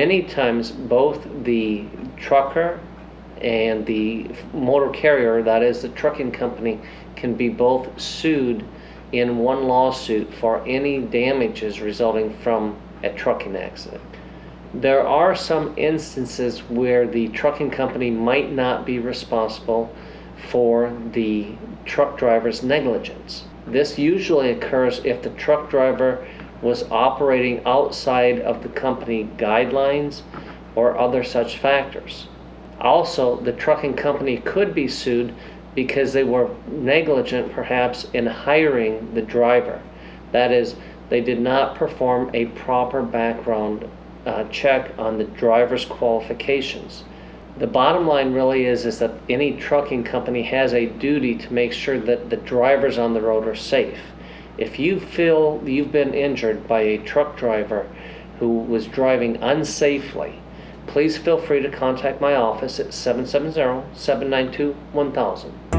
many times both the trucker and the motor carrier, that is the trucking company, can be both sued in one lawsuit for any damages resulting from a trucking accident. There are some instances where the trucking company might not be responsible for the truck driver's negligence. This usually occurs if the truck driver was operating outside of the company guidelines or other such factors. Also, the trucking company could be sued because they were negligent perhaps in hiring the driver. That is, they did not perform a proper background check on the driver's qualifications. The bottom line really is that any trucking company has a duty to make sure that the drivers on the road are safe. If you feel you've been injured by a truck driver who was driving unsafely, please feel free to contact my office at 770-792-1000.